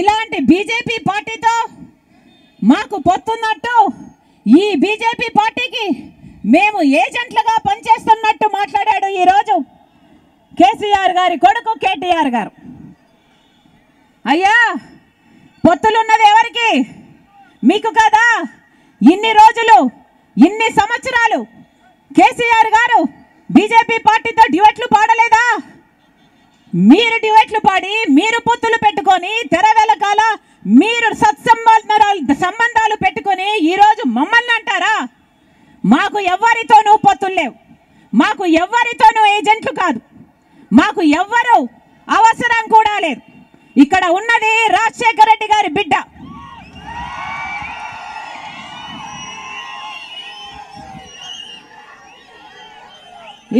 ఇలాంటి బీజేపీ పార్టీతో మాకు పొత్తున్నట్టు ఈ బీజేపీ పార్టీకి మేము ఏజెంట్లుగా పని చేస్తున్నట్టు మాట్లాడాడు ఈ రోజు కేసీఆర్ గారి కొడుకు కేటీఆర్ గారు. అయ్యా పొత్తులు ఉన్నది ఎవరికి? మీకు కదా. ఇన్ని రోజులు ఇన్ని సంవత్సరాలు కేసీఆర్ గారు బీజేపీ పార్టీతో డిబేట్లు పాడలేదా? మీరు డిబేట్లు పాడి మీరు పొత్తులు పెట్టుకొని తెరవేళకాల మీరు సంబంధాలు పెట్టుకొని ఈరోజు మమ్మల్ని అంటారా? మాకు ఎవరితోనూ పొత్తులు లేవు, మాకు ఎవరితోనూ ఏజెంట్లు కాదు, మాకు ఎవ్వరూ అవసరం కూడా లేదు. ఇక్కడ ఉన్నది రాజశేఖర రెడ్డి గారి బిడ్డ,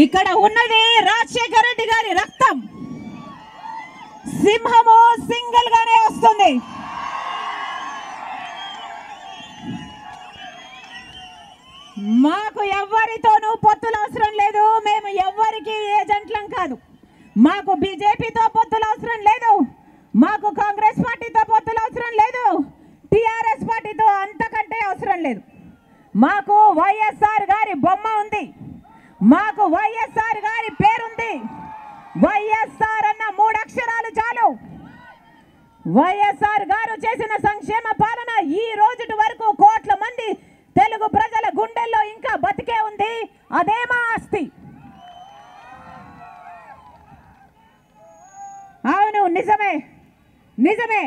ఇక్కడ ఉన్నది రాజశేఖర రెడ్డి గారి రక్తం. సింహము సింగిల్ గానే వస్తుంది. మాకు ఎవరితోనూ పొత్తులు అవసరం లేదు, మేము ఎవ్వరికి ఏజెంట్లం కాదు, మాకు బీజేపీతో పొత్తులు అవసరం లేదు, మాకు కాంగ్రెస్ పార్టీతో పొత్తులు అవసరం లేదు, టిఆర్ఎస్ పార్టీతో అంతకంటే అవసరం లేదు. మాకు వైఎస్ఆర్ గారి బొమ్మ ఉంది, మాకు వైఎస్ఆర్ గారి పేరుంది. వైఎస్ఆర్ అన్న మూడు అక్షరాలు చాలు. వైఎస్ఆర్ గారు చేసిన సంక్షేమ పాలన ఈ రోజు వరకు కోట్ల మంది తెలుగు ప్రజల గుండెల్లో ఇంకా బతికే ఉంది. అదే మా ఆస్తి. అవును, నిజమే నిజమే.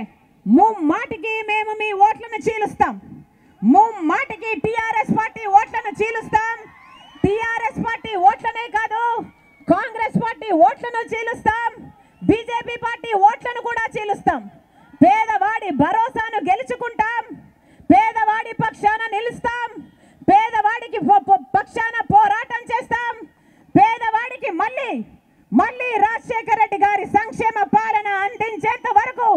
మాటికి మేము మీ ఓట్లను చీలుస్తాం, మాటికి టిఆర్ఎస్ పార్టీ ఓట్లను చీలుస్తాం, టిఆర్ఎస్ పార్టీ ఓట్లనే కాదు కాంగ్రెస్ పార్టీ ఓట్లను చీలుస్తాం, బీజేపీ పార్టీ ఓట్లను కూడా చీలుస్తాం. పేదవాడి భరోసాను గెలుచుకుంటాం, పేదవాడి పక్షాన నిలుస్తాం, పేదవాడికి పక్షాన పోరాటం చేస్తాం, పేదవాడికి మళ్ళీ మళ్ళీ రాజశేఖర రెడ్డి గారి సంక్షేమ పాలన అందించేంత వరకు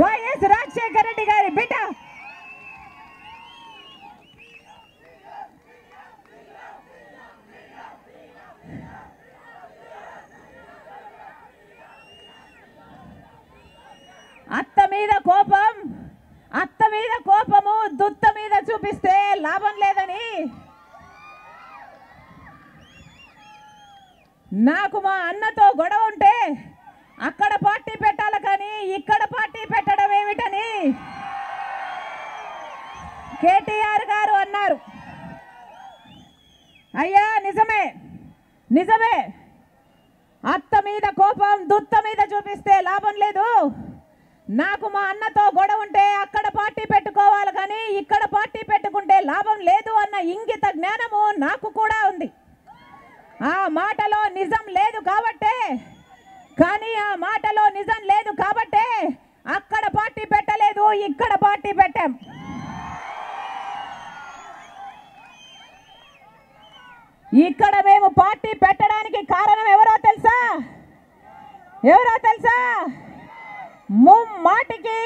వైఎస్ రాజశేఖర రెడ్డి గారి బిడ్డ. అత్త మీద కోపము దుత్త మీద చూపిస్తే లాభం లేదని నాకు మా అన్నతో గొడవ ఉంటే అక్కడ పార్టీ పెట్టాలి కానీ ఇక్కడ పార్టీ పెట్టడం ఏమిటని కేటీఆర్ గారు అన్నారు. అయ్యా నిజమే నిజమే. అత్త మీద కోపం దుత్త మీద చూపిస్తే లాభం లేదు. నాకు మా అన్నతో గొడవ ఉంటే అక్కడ పార్టీ పెట్టుకోవాలి కానీ ఇక్కడ పార్టీ పెట్టుకుంటే లాభం లేదు అన్న ఇంగిత జ్ఞానము నాకు కూడా ఉంది. ఆ మాటలో నిజం లేదు కాబట్టే, అక్కడ పార్టీ పెట్టలేదు, ఇక్కడ పార్టీ పెట్టాం. ఇక్కడ మేము పార్టీ పెట్టడానికి కారణం ఎవరో తెలుసా? మాటికి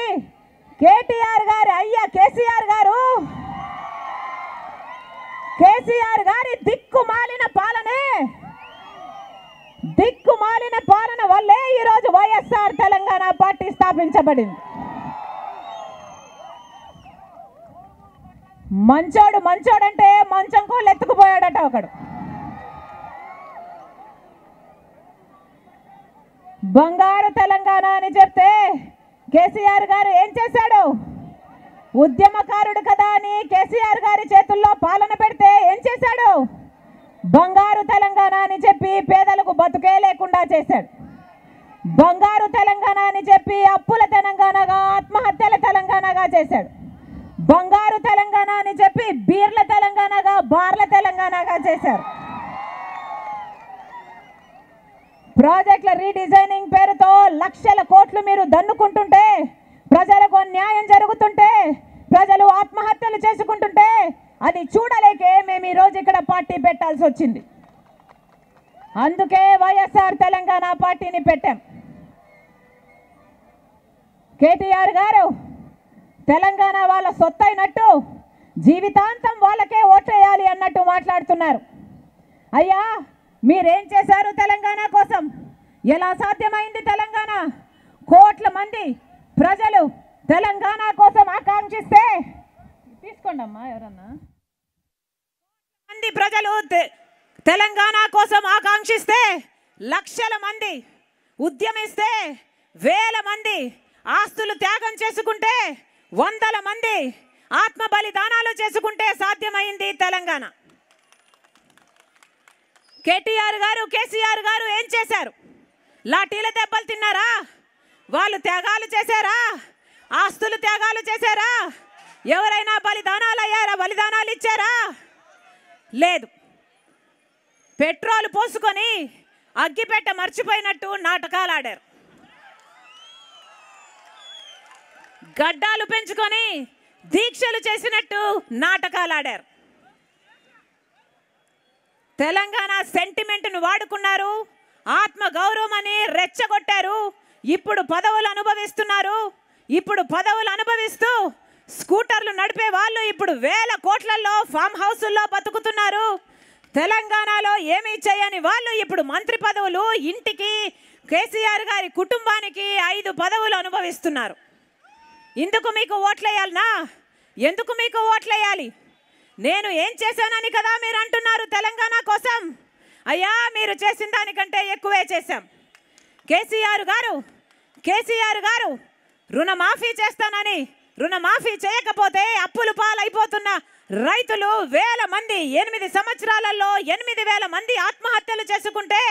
కేటీఆర్ గారు అయ్యా కేసీఆర్ గారి దిక్కుమాలిన పాలన వల్లే ఈరోజు వైఎస్ఆర్ తెలంగాణ పార్టీ స్థాపించబడింది. మంచోడంటే మంచం కోళ్ళు ఎత్తుకుపోయాడట ఒకడు. బంగారు తెలంగాణ అని చెప్తే కేసీఆర్ గారు ఏం చేశాడు? ఉద్యమకారుడు కదా అని కేసీఆర్ గారి చేతుల్లో పాలన పెడితే ఏం చేశాడు? బంగారు తెలంగాణ అని చెప్పి పేదలకు బతుకే లేకుండా చేశాడు. బంగారు తెలంగాణ అని చెప్పి అప్పుల తెలంగాణగా, ఆత్మహత్యల తెలంగాణగా చేశాడు. బంగారు తెలంగాణ అని చెప్పి బీర్ల తెలంగాణగా, బార్ల తెలంగాణగా చేశారు. ప్రాజెక్టుల రీడిజైనింగ్ పేరుతో లక్షల కోట్లు మీరు దన్నుకుంటుంటే, ప్రజలకు అన్యాయం జరుగుతుంటే, ప్రజలు ఆత్మహత్యలు చేసుకుంటుంటే అది చూడలేకే మేము ఈరోజు ఇక్కడ పార్టీ పెట్టాల్సి వచ్చింది. అందుకే వైఎస్ఆర్ తెలంగాణ పార్టీని పెట్టాం. కేటీఆర్ గారు తెలంగాణ వాళ్ళ సొత్తైనట్టు, జీవితాంతం వాళ్ళకే ఓట్లేయాలి అన్నట్టు మాట్లాడుతున్నారు. అయ్యా మీరేం చేశారు తెలంగాణ కోసం? ఎలా సాధ్యమైంది తెలంగాణ? కోట్ల మంది ప్రజలు తెలంగాణ కోసం ఆకాంక్షిస్తే తీసుకోండి అమ్మా ఎవరన్నా మంది ప్రజలు తెలంగాణ కోసం ఆకాంక్షిస్తే లక్షల మంది ఉద్యమిస్తే వేల మంది ఆస్తులు త్యాగం చేసుకుంటే వందల మంది ఆత్మ బలిదానాలు చేసుకుంటే సాధ్యమైంది తెలంగాణ. కేటీఆర్ గారు కేసీఆర్ గారు ఏం చేశారు? లాఠీల దెబ్బలు తిన్నారా? వాళ్ళు త్యాగాలు చేశారా? ఆస్తులు త్యాగాలు చేశారా? ఎవరైనా బలిదానాలు అయ్యారా? బలిదానాలు ఇచ్చారా? లేదు. పెట్రోల్ పోసుకొని అగ్గిపెట్ట మర్చిపోయినట్టు నాటకాలు ఆడారు. గడ్డాలు పెంచుకొని దీక్షలు చేసినట్టు నాటకాలు ఆడారు. తెలంగాణ సెంటిమెంట్ను వాడుకున్నారు, ఆత్మ గౌరవాన్ని రెచ్చగొట్టారు. ఇప్పుడు పదవులు అనుభవిస్తున్నారు. ఇప్పుడు పదవులు అనుభవిస్తూ స్కూటర్లు నడిపే వాళ్ళు ఇప్పుడు వేల కోట్లలో ఫామ్ హౌసుల్లో బతుకుతున్నారు. తెలంగాణలో ఏమీ చేయని వాళ్ళు ఇప్పుడు మంత్రి పదవులు, ఇంటికి కేసీఆర్ గారి కుటుంబానికి 5 పదవులు అనుభవిస్తున్నారు. ఎందుకు మీకు ఓట్లేయాలనా? ఎందుకు మీకు ఓట్లేయాలి? నేను ఏం చేశానని కదా మీరు అంటున్నారు తెలంగాణ కోసం. అయ్యా, మీరు చేసిన దానికంటే ఎక్కువే చేశాం. కేసీఆర్ గారు రుణమాఫీ చేస్తానని రుణమాఫీ చేయకపోతే అప్పులు పాలైపోతున్న రైతులు వేల మంది 8 సంవత్సరాలలో 8,000 మంది ఆత్మహత్యలు చేసుకుంటే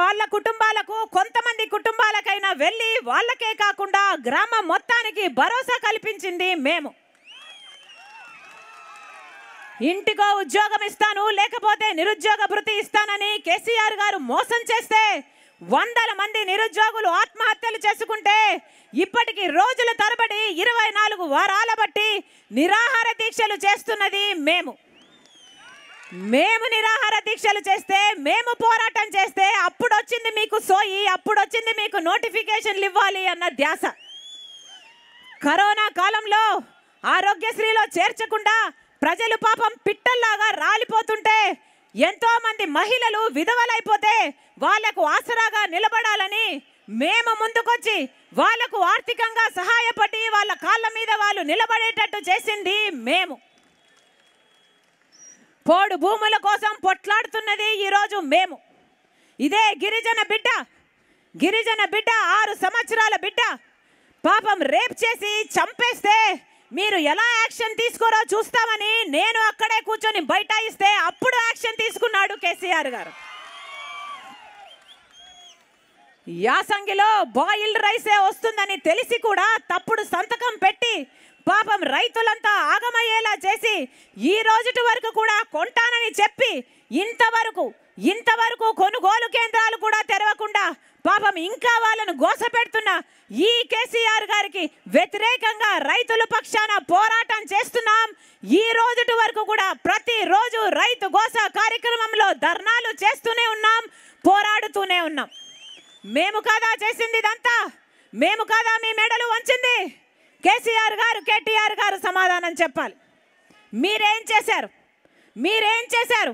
వాళ్ళ కుటుంబాలకు, కొంతమంది కుటుంబాలకైనా వెళ్ళి వాళ్ళకే కాకుండా గ్రామం మొత్తానికి భరోసా కల్పించింది మేము. ఇంటికో ఉద్యోగం ఇస్తాను, లేకపోతే నిరుద్యోగ భృతి ఇస్తానని కేసీఆర్ గారు మోసం చేస్తే వందల మంది నిరుద్యోగులు ఆత్మహత్యలు చేసుకుంటే ఇప్పటికీ రోజుల తరబడి 24 వారాల బట్టి నిరాహార దీక్షలు చేస్తున్నది మేము. నిరాహార దీక్షలు చేస్తే, మేము పోరాటం చేస్తే అప్పుడు వచ్చింది మీకు సోయి, అప్పుడు వచ్చింది మీకు నోటిఫికేషన్లు ఇవ్వాలి అన్న ధ్యాస. కరోనా కాలంలో ఆరోగ్యశ్రీలో చేర్చకుండా ప్రజలు పాపం పిట్టల్లాగా రాలిపోతుంటే, ఎంతో మంది మహిళలు విధవలైపోతే వాళ్లకు ఆసరాగా నిలబడాలని మేము ముందుకొచ్చి వాళ్లకు ఆర్థికంగా సహాయపడి వాళ్ళ కాళ్ళ మీద వాళ్ళు నిలబడేటట్టు చేసింది మేము. పోడు భూముల కోసం పొట్లాడుతున్నది ఈరోజు మేము. ఇదే గిరిజన బిడ్డ 6 సంవత్సరాల బిడ్డ పాపం రేప్ చేసి చంపేస్తే మీరు ఎలా యాక్షన్ తీసుకోరో చూస్తామని నేను అక్కడే కూర్చొని బైఠాయిస్తే అప్పుడు యాక్షన్ తీసుకున్నాడు కేసీఆర్ గారు. యాసంగిలో బాయిల్డ్ రైసే వస్తుందని తెలిసి కూడా తప్పుడు సంతకం పెట్టి పాపం రైతులంతా ఆగమయ్యేలా చేసి ఈ రోజుటి వరకు కూడా కొంటానని చెప్పి ఇంతవరకు కొనుగోలు కేంద్రాలు కూడా తెరవకుండా పాపం ఇంకా వాళ్ళను గోసపెడుతున్న ఈ కేసీఆర్ గారికి వ్యతిరేకంగా రైతుల పక్షాన పోరాటం చేస్తున్నాం. ఈ రోజుటి వరకు కూడా ప్రతిరోజు రైతు గోస కార్యక్రమంలో ధర్నాలు చేస్తూనే ఉన్నాం, పోరాడుతూనే ఉన్నాం. మేము కాదా చేసింది ఇదంతా? మేము కాదా మీ మెడలు వంచింది? కేసీఆర్ గారు కేటీఆర్ గారు సమాధానం చెప్పాలి. మీరేం చేశారు?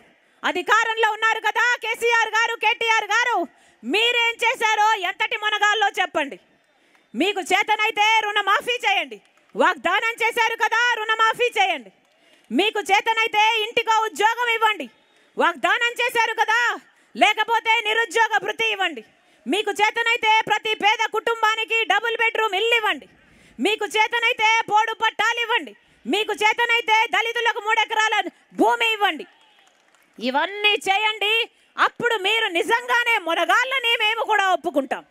అధికారంలో ఉన్నారు కదా కేసీఆర్ గారు కేటీఆర్ గారు, మీరేం చేశారో ఎంతటి మునగాల్లో చెప్పండి. మీకు చేతనైతే రుణమాఫీ చేయండి, వాగ్దానం చేశారు కదా, రుణమాఫీ చేయండి. మీకు చేతనైతే ఇంటికో ఉద్యోగం ఇవ్వండి, వాగ్దానం చేశారు కదా, లేకపోతే నిరుద్యోగ భృతి ఇవ్వండి. మీకు చేతనైతే ప్రతి పేద కుటుంబానికి డబుల్ బెడ్రూమ్ ఇల్లు ఇవ్వండి. మీకు చేతనైతే పోడు పట్టాలు ఇవ్వండి. మీకు చేతనైతే దళితులకు 3 ఎకరాల భూమి ఇవ్వండి. ఇవన్నీ చేయండి, అప్పుడు మీరు నిజంగానే మునగాళ్ళని మేము కూడా ఒప్పుకుంటాం.